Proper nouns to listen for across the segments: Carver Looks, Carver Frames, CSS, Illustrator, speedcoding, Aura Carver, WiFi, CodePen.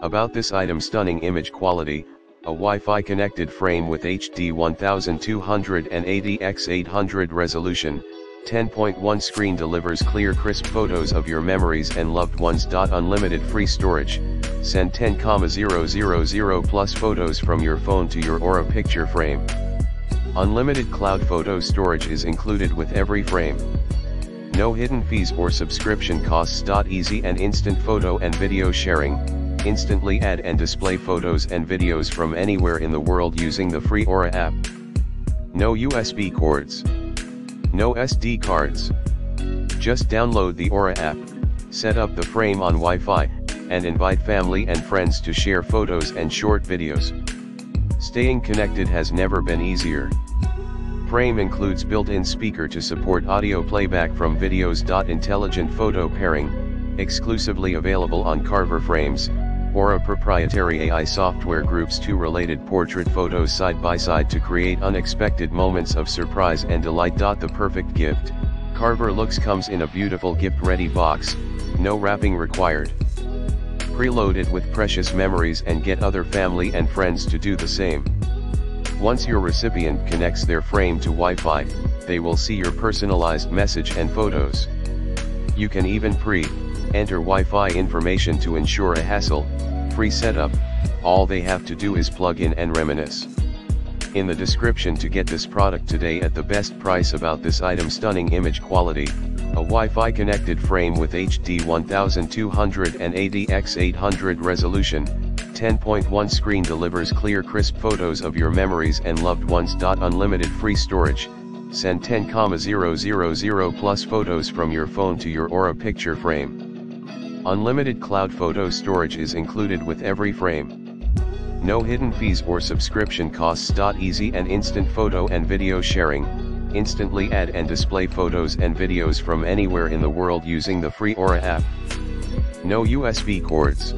About this item: stunning image quality, a Wi-Fi connected frame with HD 1280x800 resolution, 10.1 screen delivers clear crisp photos of your memories and loved ones. Unlimited free storage, send 10,000 plus photos from your phone to your Aura picture frame. Unlimited cloud photo storage is included with every frame. No hidden fees or subscription costs. Easy and instant photo and video sharing, instantly add and display photos and videos from anywhere in the world using the free Aura app. No USB cords. No SD cards. Just download the Aura app, set up the frame on Wi-Fi, and invite family and friends to share photos and short videos. Staying connected has never been easier. Frame includes built-in speaker to support audio playback from videos. Intelligent photo pairing, exclusively available on Carver Frames, Aura proprietary AI software groups two related portrait photos side by side to create unexpected moments of surprise and delight. The perfect gift, Carver Looks comes in a beautiful gift-ready box, no wrapping required. Preload it with precious memories and get other family and friends to do the same. Once your recipient connects their frame to Wi-Fi, they will see your personalized message and photos. You can even pre-enter Wi-Fi information to ensure a hassle-free setup. All they have to do is plug in and reminisce. In the description to get this product today at the best price. About this item: stunning image quality, a Wi-Fi connected frame with HD 1280x800 resolution, 10.1 screen delivers clear crisp photos of your memories and loved ones. Unlimited free storage, send 10,000 plus photos from your phone to your Aura picture frame. Unlimited cloud photo storage is included with every frame. No hidden fees or subscription costs. Easy and instant photo and video sharing, instantly add and display photos and videos from anywhere in the world using the free Aura app. No USB cords.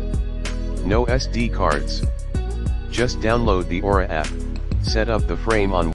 No SD cards. Just download the Aura app, set up the frame on